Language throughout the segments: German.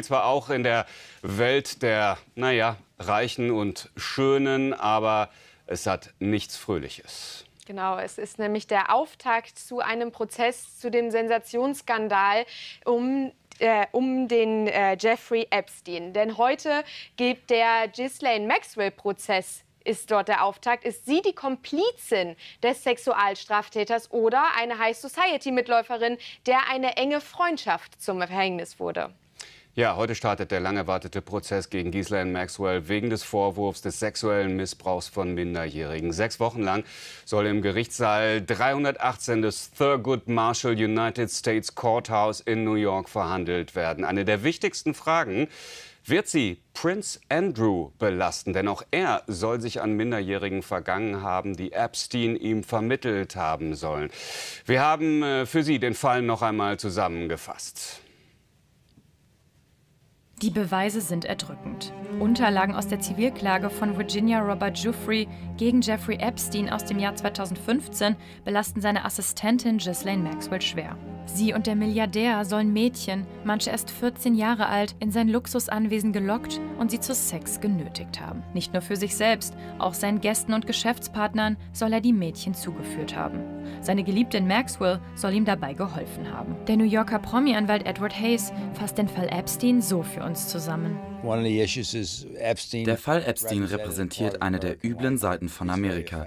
Zwar auch in der Welt der, naja, Reichen und Schönen, aber es hat nichts Fröhliches. Genau, es ist nämlich der Auftakt zu einem Prozess, zu dem Sensationsskandal um den Jeffrey Epstein. Denn heute geht der Ghislaine Maxwell-Prozess. Ist dort der Auftakt? Ist sie die Komplizin des Sexualstraftäters oder eine High-Society-Mitläuferin, der eine enge Freundschaft zum Verhängnis wurde? Ja, heute startet der lang erwartete Prozess gegen Ghislaine Maxwell wegen des Vorwurfs des sexuellen Missbrauchs von Minderjährigen. 6 Wochen lang soll im Gerichtssaal 318 des Thurgood Marshall United States Courthouse in New York verhandelt werden. Eine der wichtigsten Fragen: Wird sie Prinz Andrew belasten? Denn auch er soll sich an Minderjährigen vergangen haben, die Epstein ihm vermittelt haben sollen. Wir haben für Sie den Fall noch einmal zusammengefasst. Die Beweise sind erdrückend. Unterlagen aus der Zivilklage von Virginia Roberts Giuffre gegen Jeffrey Epstein aus dem Jahr 2015 belasten seine Assistentin Ghislaine Maxwell schwer. Sie und der Milliardär sollen Mädchen, manche erst 14 Jahre alt, in sein Luxusanwesen gelockt und sie zu Sex genötigt haben. Nicht nur für sich selbst, auch seinen Gästen und Geschäftspartnern soll er die Mädchen zugeführt haben. Seine Geliebtin Maxwell soll ihm dabei geholfen haben. Der New Yorker Promi-Anwalt Edward Hayes fasst den Fall Epstein so für uns zusammen. Der Fall Epstein repräsentiert eine der üblen Seiten von Amerika.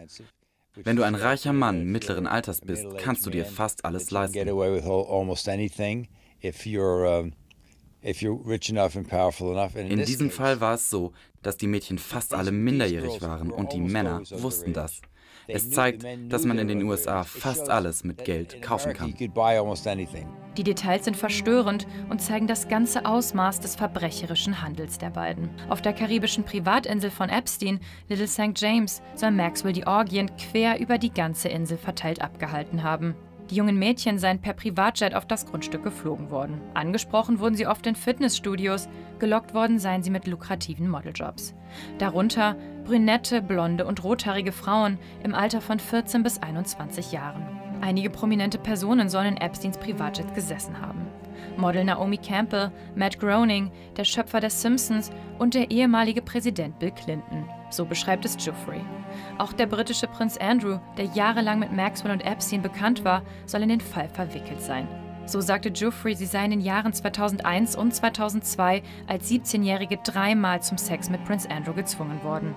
Wenn du ein reicher Mann mittleren Alters bist, kannst du dir fast alles leisten. In diesem Fall war es so, dass die Mädchen fast alle minderjährig waren und die Männer wussten das. Es zeigt, dass man in den USA fast alles mit Geld kaufen kann. Die Details sind verstörend und zeigen das ganze Ausmaß des verbrecherischen Handels der beiden. Auf der karibischen Privatinsel von Epstein, Little St. James, soll Maxwell die Orgien quer über die ganze Insel verteilt abgehalten haben. Die jungen Mädchen seien per Privatjet auf das Grundstück geflogen worden. Angesprochen wurden sie oft in Fitnessstudios, gelockt worden seien sie mit lukrativen Modeljobs. Darunter brünette, blonde und rothaarige Frauen im Alter von 14 bis 21 Jahren. Einige prominente Personen sollen in Epsteins Privatjet gesessen haben. Model Naomi Campbell, Matt Groening, der Schöpfer der Simpsons und der ehemalige Präsident Bill Clinton. So beschreibt es Giuffre. Auch der britische Prinz Andrew, der jahrelang mit Maxwell und Epstein bekannt war, soll in den Fall verwickelt sein. So sagte Giuffre, sie sei in den Jahren 2001 und 2002 als 17-Jährige dreimal zum Sex mit Prinz Andrew gezwungen worden.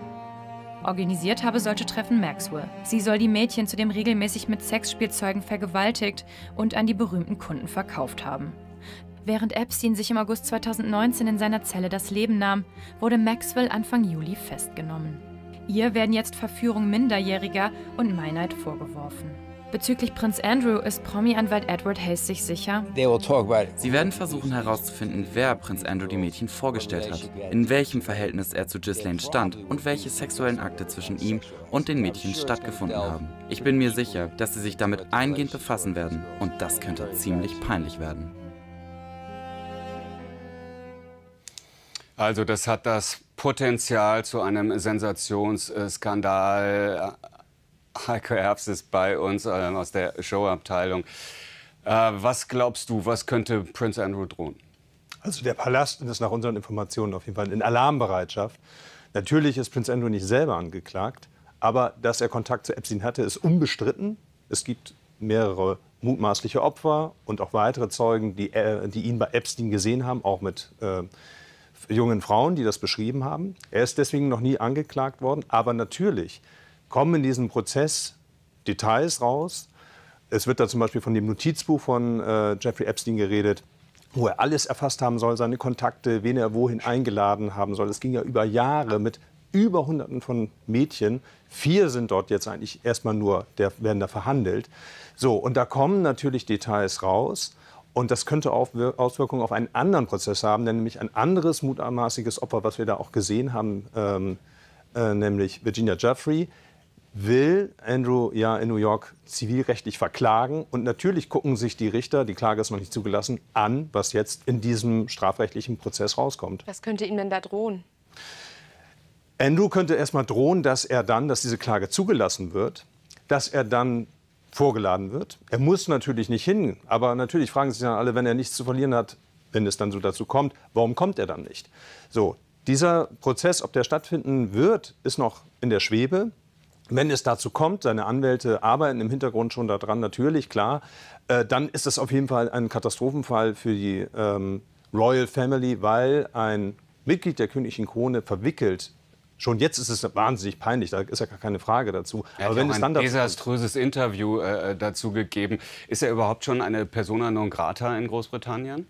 Organisiert habe solche Treffen Maxwell. Sie soll die Mädchen zudem regelmäßig mit Sexspielzeugen vergewaltigt und an die berühmten Kunden verkauft haben. Während Epstein sich im August 2019 in seiner Zelle das Leben nahm, wurde Maxwell Anfang Juli festgenommen. Ihr werden jetzt Verführung Minderjähriger und Meinheit vorgeworfen. Bezüglich Prinz Andrew ist Promi-Anwalt Edward Hayes sich sicher: Sie werden versuchen herauszufinden, wer Prinz Andrew die Mädchen vorgestellt hat, in welchem Verhältnis er zu Ghislaine stand und welche sexuellen Akte zwischen ihm und den Mädchen stattgefunden haben. Ich bin mir sicher, dass sie sich damit eingehend befassen werden, und das könnte ziemlich peinlich werden. Also das hat das Potenzial zu einem Sensationsskandal. Heiko Herbst ist bei uns aus der Showabteilung. Was glaubst du, was könnte Prinz Andrew drohen? Also der Palast ist nach unseren Informationen auf jeden Fall in Alarmbereitschaft. Natürlich ist Prinz Andrew nicht selber angeklagt, aber dass er Kontakt zu Epstein hatte, ist unbestritten. Es gibt mehrere mutmaßliche Opfer und auch weitere Zeugen, die ihn bei Epstein gesehen haben, auch mit jungen Frauen, die das beschrieben haben. Er ist deswegen noch nie angeklagt worden. Aber natürlich kommen in diesem Prozess Details raus. Es wird da zum Beispiel von dem Notizbuch von Jeffrey Epstein geredet, wo er alles erfasst haben soll, seine Kontakte, wen er wohin eingeladen haben soll. Es ging ja über Jahre mit über Hunderten von Mädchen. 4 sind dort jetzt eigentlich erstmal nur, werden da verhandelt. So, und da kommen natürlich Details raus. Und das könnte auch Auswirkungen auf einen anderen Prozess haben, nämlich ein anderes mutmaßliches Opfer, was wir da auch gesehen haben, nämlich Virginia Giuffre, will Andrew ja in New York zivilrechtlich verklagen. Und natürlich gucken sich die Richter, die Klage ist noch nicht zugelassen, an, was jetzt in diesem strafrechtlichen Prozess rauskommt. Was könnte ihm denn da drohen? Andrew könnte erstmal drohen, dass diese Klage zugelassen wird, dass er dann vorgeladen wird. Er muss natürlich nicht hin, aber natürlich fragen sich dann alle, wenn er nichts zu verlieren hat, wenn es dann so dazu kommt, warum kommt er dann nicht? So, dieser Prozess, ob der stattfinden wird, ist noch in der Schwebe. Wenn es dazu kommt, seine Anwälte arbeiten im Hintergrund schon daran, natürlich, klar, dann ist das auf jeden Fall ein Katastrophenfall für die Royal Family, weil ein Mitglied der königlichen Krone verwickelt. Schon jetzt ist es wahnsinnig peinlich, da ist ja gar keine Frage dazu. Er hat ein desaströses Interview dazu gegeben. Ist er überhaupt schon eine persona non grata in Großbritannien?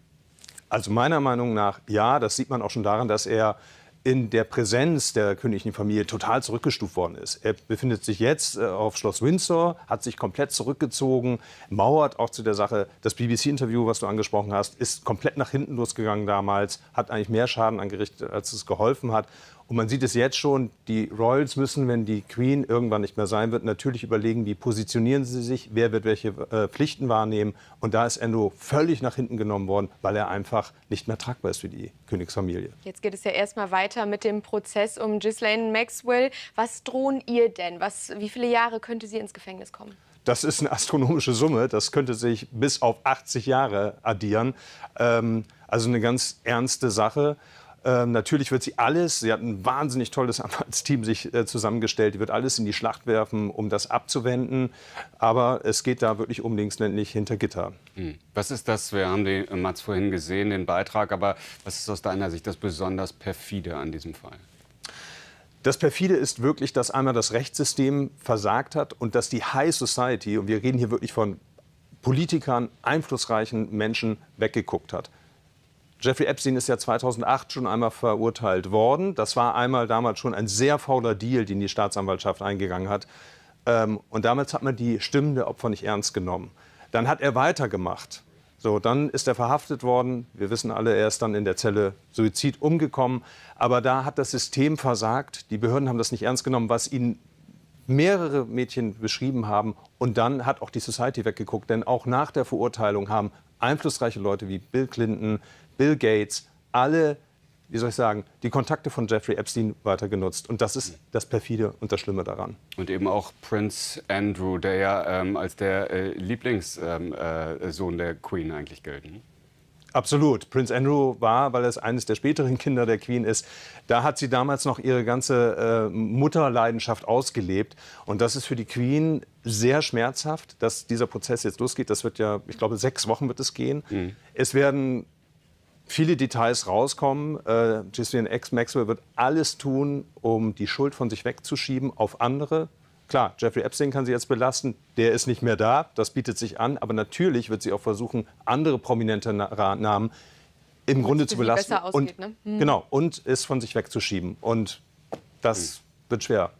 Also meiner Meinung nach ja, das sieht man auch schon daran, dass er in der Präsenz der königlichen Familie total zurückgestuft worden ist. Er befindet sich jetzt auf Schloss Windsor, hat sich komplett zurückgezogen, mauert auch zu der Sache. Das BBC-Interview, was du angesprochen hast, ist komplett nach hinten losgegangen damals, hat eigentlich mehr Schaden angerichtet, als es geholfen hat. Und man sieht es jetzt schon, die Royals müssen, wenn die Queen irgendwann nicht mehr sein wird, natürlich überlegen, wie positionieren sie sich, wer wird welche Pflichten wahrnehmen. Und da ist Andrew völlig nach hinten genommen worden, weil er einfach nicht mehr tragbar ist für die Königsfamilie. Jetzt geht es ja erstmal weiter mit dem Prozess um Ghislaine Maxwell. Was drohen ihr denn? Wie viele Jahre könnte sie ins Gefängnis kommen? Das ist eine astronomische Summe. Das könnte sich bis auf 80 Jahre addieren. Also eine ganz ernste Sache. Natürlich wird sie alles, sie hat ein wahnsinnig tolles Anwaltsteam sich zusammengestellt, die wird alles in die Schlacht werfen, um das abzuwenden. Aber es geht da wirklich um linksländlich hinter Gitter. Was ist das, wir haben die Mats vorhin gesehen, den Beitrag, aber was ist aus deiner Sicht das besonders perfide an diesem Fall? Das perfide ist wirklich, dass einmal das Rechtssystem versagt hat und dass die High Society, und wir reden hier wirklich von Politikern, einflussreichen Menschen, weggeguckt hat. Jeffrey Epstein ist ja 2008 schon einmal verurteilt worden. Das war einmal damals schon ein sehr fauler Deal, den die Staatsanwaltschaft eingegangen hat. Und damals hat man die Stimmen der Opfer nicht ernst genommen. Dann hat er weitergemacht. So, dann ist er verhaftet worden. Wir wissen alle, er ist dann in der Zelle Suizid umgekommen. Aber da hat das System versagt. Die Behörden haben das nicht ernst genommen, was ihnen mehrere Mädchen beschrieben haben. Und dann hat auch die Society weggeguckt. Denn auch nach der Verurteilung haben einflussreiche Leute wie Bill Clinton, Bill Gates, alle, wie soll ich sagen, die Kontakte von Jeffrey Epstein weiter genutzt. Und das ist das Perfide und das Schlimme daran. Und eben auch Prinz Andrew, der ja als der Lieblingssohn der Queen eigentlich gilt. Ne? Absolut. Prinz Andrew war, weil er eines der späteren Kinder der Queen ist, da hat sie damals noch ihre ganze Mutterleidenschaft ausgelebt. Und das ist für die Queen sehr schmerzhaft, dass dieser Prozess jetzt losgeht. Das wird ja, ich glaube, 6 Wochen wird es gehen. Mhm. Es werden viele Details rauskommen. Ghislaine Maxwell wird alles tun, um die Schuld von sich wegzuschieben auf andere. Klar, Jeffrey Epstein kann sie jetzt belasten, der ist nicht mehr da, das bietet sich an. Aber natürlich wird sie auch versuchen, andere prominente Namen im Grunde zu belasten. Besser ausgeht, und, ne? Genau, und es von sich wegzuschieben. Und das wird schwer.